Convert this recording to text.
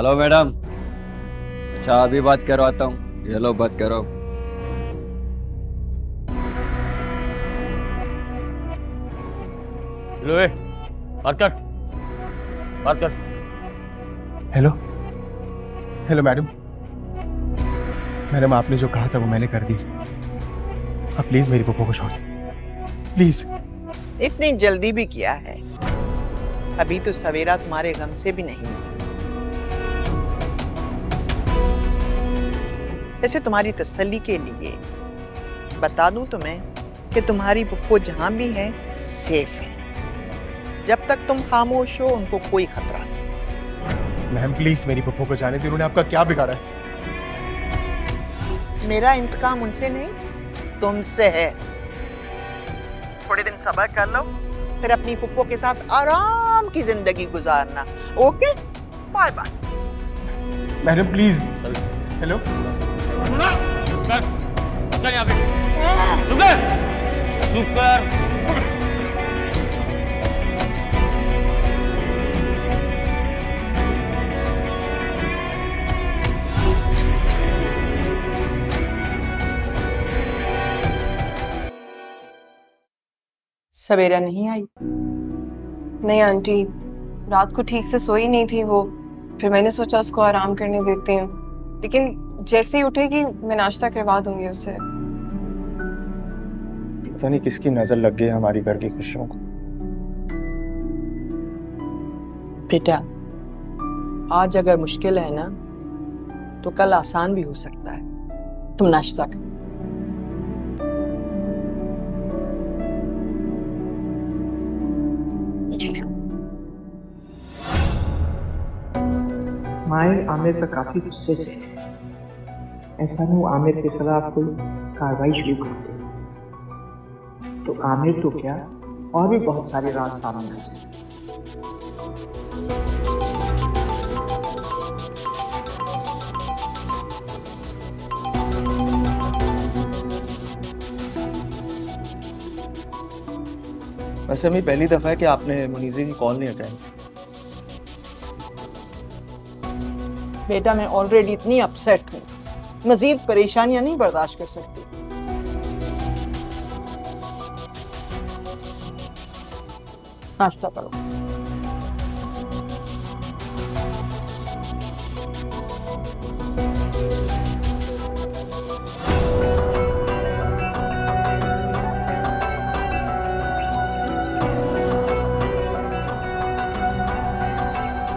Hello madam. अच्छा अभी बात करवाता हूँ, ये लो बात करो। हेलो बात कर। हेलो हेलो मैडम आपने जो कहा था वो मैंने कर दी। अब प्लीज मेरी पप्पो को छोड़ दो प्लीज। इतनी जल्दी भी किया है? अभी तो सवेरा तुम्हारे गम से भी नहीं निकली। ऐसे तुम्हारी तसल्ली के लिए बता दूं तुम्हें कि तुम्हारी पप्पो जहां भी है सेफ है। जब तक तुम खामोश हो उनको कोई खतरा नहीं। मैम प्लीज मेरी पप्पो को जाने दो, उन्होंने आपका क्या बिगाड़ा है? मेरा इंतकाम उनसे नहीं तुमसे है। थोड़े दिन सब्र कर लो फिर अपनी पुप्पो के साथ आराम की जिंदगी गुजारना। Okay bye bye. Madam please. Hello Savera नहीं आई? नहीं आंटी, रात को ठीक से सोई नहीं थी वो, फिर मैंने सोचा उसको आराम करने देती हूँ, लेकिन जैसे ही उठेगी मैं नाश्ता करवा दूंगी उसे। पता नहीं किसकी नजर लग गई हमारी घर की खुशियों को। बेटा आज अगर मुश्किल है ना तो कल आसान भी हो सकता है। तुम नाश्ता करो। माए आमिर पर काफी गुस्से से, ऐसा न हो आमिर के खिलाफ कोई कार्रवाई शुरू कर दे तो आमिर तो क्या और भी बहुत सारे राज सामने आ जाए। वैसे मैं पहली दफा है कि आपने मुनीजी की कॉल नहीं उठाई। बेटा मैं ऑलरेडी इतनी अपसेट हूँ, मजीद परेशानियां नहीं बर्दाश्त कर सकती। नाश्ता करो।